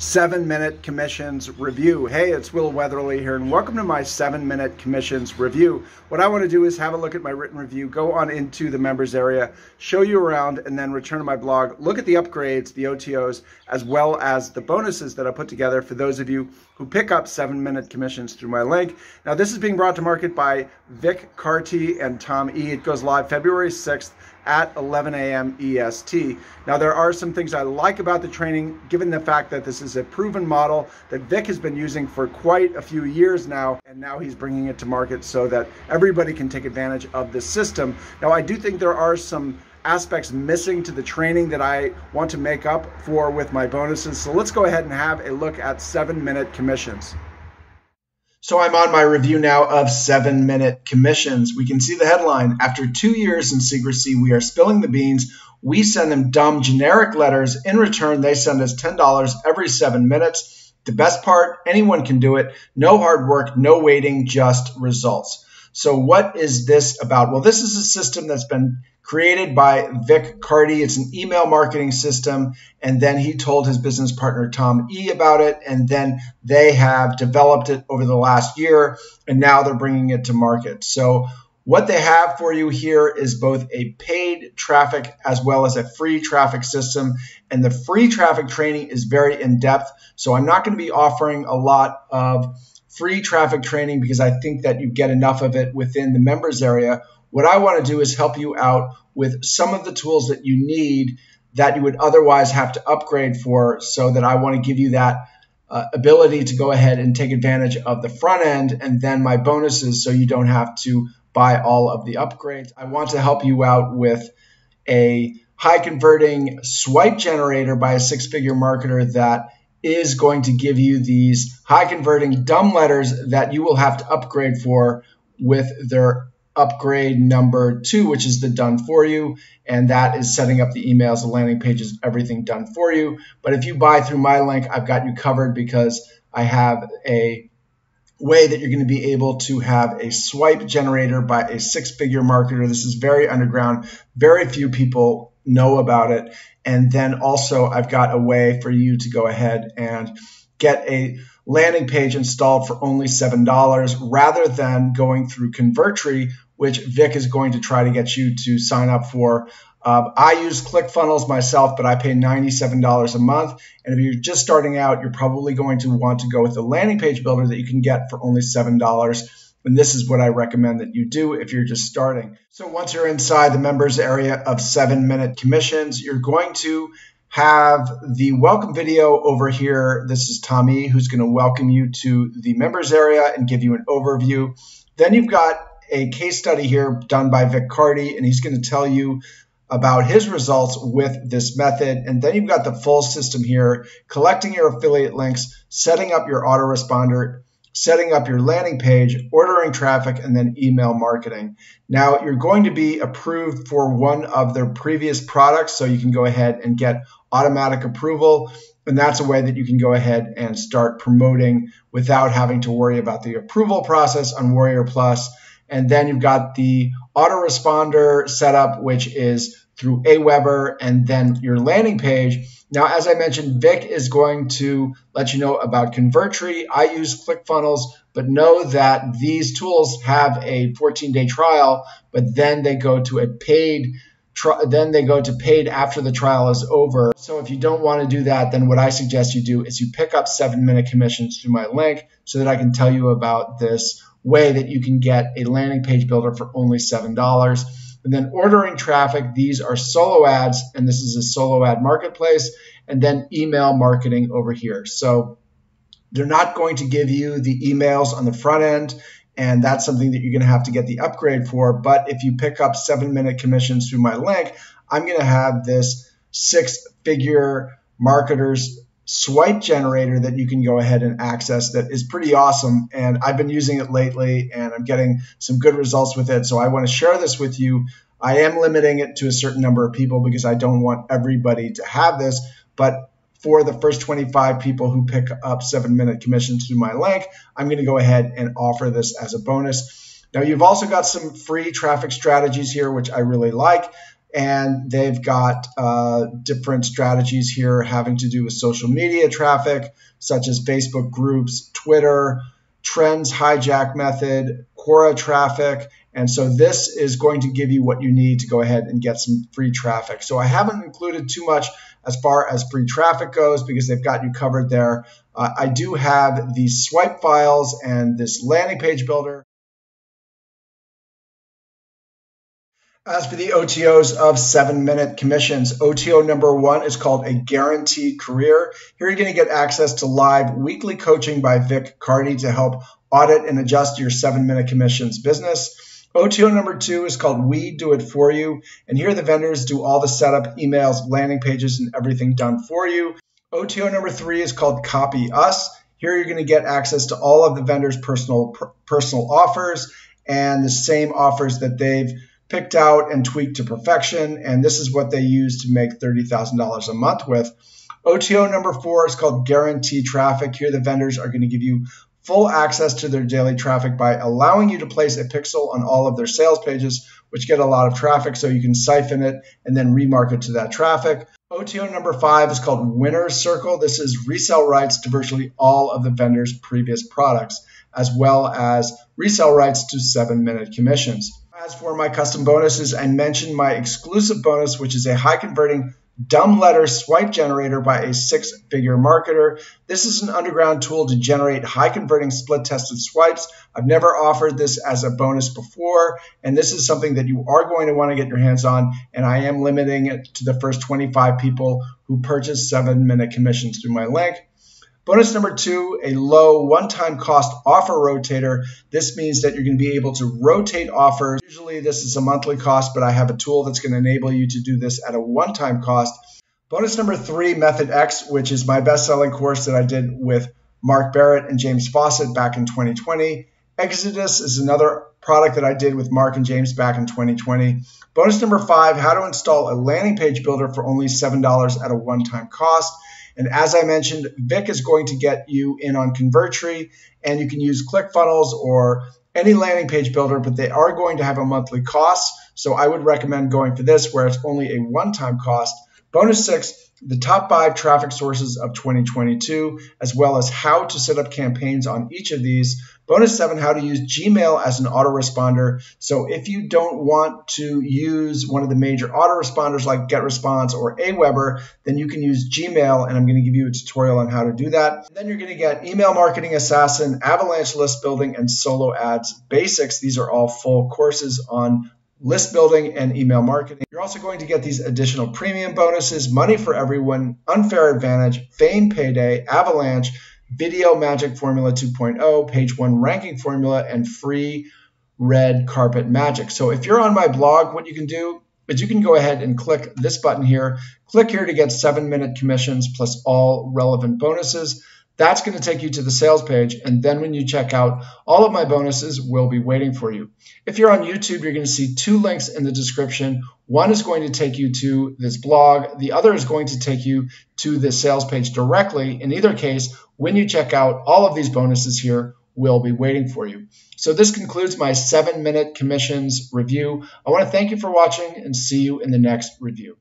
7 Minute Commissions Review. Hey, it's Will Weatherly here, and welcome to my 7 Minute Commissions Review. What I want to do is have a look at my written review, go on into the members area, show you around, and then return to my blog, look at the upgrades, the OTOs, as well as the bonuses that I put together for those of you who pick up 7 Minute Commissions through my link. Now, this is being brought to market by Vick Carty and Tom E. It goes live February 6th at 11 a.m. EST. Now, there are some things I like about the training, given the fact that this is a proven model that Vic has been using for quite a few years now, and now he's bringing it to market so that everybody can take advantage of this system. Now, I do think there are some aspects missing to the training that I want to make up for with my bonuses. So let's go ahead and have a look at 7 Minute Commissions. So I'm on my review now of 7 Minute Commissions. We can see the headline. After 2 years in secrecy, we are spilling the beans. We send them dumb generic letters. In return, they send us $10 every 7 minutes. The best part, anyone can do it. No hard work, no waiting, just results. So what is this about? Well, this is a system that's been created by Vick Carty. It's an email marketing system, and then he told his business partner Tom E about it, and then they have developed it over the last year, and now they're bringing it to market. So what they have for you here is both a paid traffic as well as a free traffic system, and the free traffic training is very in-depth, so I'm not going to be offering a lot of free traffic training because I think that you get enough of it within the members area. What I want to do is help you out with some of the tools that you need that you would otherwise have to upgrade for, so that I want to give you that ability to go ahead and take advantage of the front end and then my bonuses, so you don't have to buy all of the upgrades. I want to help you out with a high converting swipe generator by a six-figure marketer that is going to give you these high converting dumb letters that you will have to upgrade for with their upgrade number 2, which is the done for you, and that is setting up the emails, the landing pages, everything done for you. But if you buy through my link, I've got you covered because I have a way that you're going to be able to have a swipe generator by a six-figure marketer. This is very underground. Very few people know about it. And then also I've got a way for you to go ahead and get a landing page installed for only $7 rather than going through Convertri, which Vic is going to try to get you to sign up for. I use ClickFunnels myself, but I pay $97 a month. And if you're just starting out, you're probably going to want to go with the landing page builder that you can get for only $7. And this is what I recommend that you do if you're just starting. So once you're inside the members area of 7 Minute Commissions, you're going to have the welcome video over here. This is Tommy, who's going to welcome you to the members area and give you an overview. Then you've got a case study here done by Vick Carty, and he's going to tell you about his results with this method. And then you've got the full system here, collecting your affiliate links, setting up your autoresponder, setting up your landing page, ordering traffic, and then email marketing. Now, you're going to be approved for one of their previous products, so you can go ahead and get automatic approval. And that's a way that you can go ahead and start promoting without having to worry about the approval process on WarriorPlus. And then you've got the autoresponder setup, which is through Aweber, and then your landing page. Now, as I mentioned, Vic is going to let you know about Convertri. I use ClickFunnels, but know that these tools have a 14-day trial, but then they go to paid after the trial is over. So if you don't want to do that, then what I suggest you do is you pick up 7 Minute Commissions through my link so that I can tell you about this way that you can get a landing page builder for only $7. And then ordering traffic, these are solo ads, and this is a solo ad marketplace, and then email marketing over here. So they're not going to give you the emails on the front end, and that's something that you're going to have to get the upgrade for. But if you pick up 7 Minute Commissions through my link, I'm going to have this six-figure marketer's swipe generator that you can go ahead and access that is pretty awesome, and I've been using it lately and I'm getting some good results with it, so I want to share this with you. I am limiting it to a certain number of people because I don't want everybody to have this, but for the first 25 people who pick up 7 Minute Commissions through my link, I'm going to go ahead and offer this as a bonus. Now, you've also got some free traffic strategies here, which I really like. And they've got different strategies here having to do with social media traffic, such as Facebook groups, Twitter, Trends Hijack Method, Quora traffic. And so this is going to give you what you need to go ahead and get some free traffic. So I haven't included too much as far as free traffic goes because they've got you covered there. I do have these swipe files and this landing page builder. As for the OTOs of 7 Minute Commissions, OTO number one is called A Guaranteed Career. Here you're going to get access to live weekly coaching by Vick Carty to help audit and adjust your 7 Minute Commissions business. OTO number two is called We Do It For You. And here the vendors do all the setup, emails, landing pages, and everything done for you. OTO number three is called Copy Us. Here you're going to get access to all of the vendors' personal offers and the same offers that they've picked out and tweaked to perfection, and this is what they use to make $30,000 a month with. OTO number four is called Guarantee Traffic. Here the vendors are going to give you full access to their daily traffic by allowing you to place a pixel on all of their sales pages, which get a lot of traffic, so you can siphon it and then remarket to that traffic. OTO number five is called Winner's Circle. This is resell rights to virtually all of the vendors' previous products, as well as resell rights to 7 Minute Commissions. As for my custom bonuses, I mentioned my exclusive bonus, which is a high-converting dumb letter swipe generator by a six-figure marketer. This is an underground tool to generate high-converting split-tested swipes. I've never offered this as a bonus before, and this is something that you are going to want to get your hands on, and I am limiting it to the first 25 people who purchase 7 Minute Commissions through my link. Bonus number two, a low one-time cost offer rotator. This means that you're going to be able to rotate offers. Usually this is a monthly cost, but I have a tool that's going to enable you to do this at a one-time cost. Bonus number three, Method X, which is my best-selling course that I did with Mark Barrett and James Fawcett back in 2020. Exodus is another product that I did with Mark and James back in 2020. Bonus number five, how to install a landing page builder for only $7 at a one-time cost. And as I mentioned, Vick is going to get you in on Convertri, and you can use ClickFunnels or any landing page builder, but they are going to have a monthly cost. So I would recommend going for this where it's only a one-time cost. Bonus six, the top 5 traffic sources of 2022, as well as how to set up campaigns on each of these. Bonus seven, how to use Gmail as an autoresponder. So if you don't want to use one of the major autoresponders like GetResponse or Aweber, then you can use Gmail, and I'm going to give you a tutorial on how to do that. And then you're going to get Email Marketing Assassin, Avalanche List Building, and Solo Ads Basics. These are all full courses on list building and email marketing. You're also going to get these additional premium bonuses, Money for Everyone, Unfair Advantage, Fame Payday, Avalanche, Video Magic Formula 2.0, Page One Ranking Formula, and Free Red Carpet Magic. So if you're on my blog, what you can do is you can go ahead and click this button here. Click here to get 7 Minute Commissions plus all relevant bonuses. That's going to take you to the sales page, and then when you check out, all of my bonuses will be waiting for you. If you're on YouTube, you're going to see 2 links in the description. One is going to take you to this blog. The other is going to take you to the sales page directly. In either case, when you check out, all of these bonuses here will be waiting for you. So this concludes my 7 Minute Commissions review. I want to thank you for watching and see you in the next review.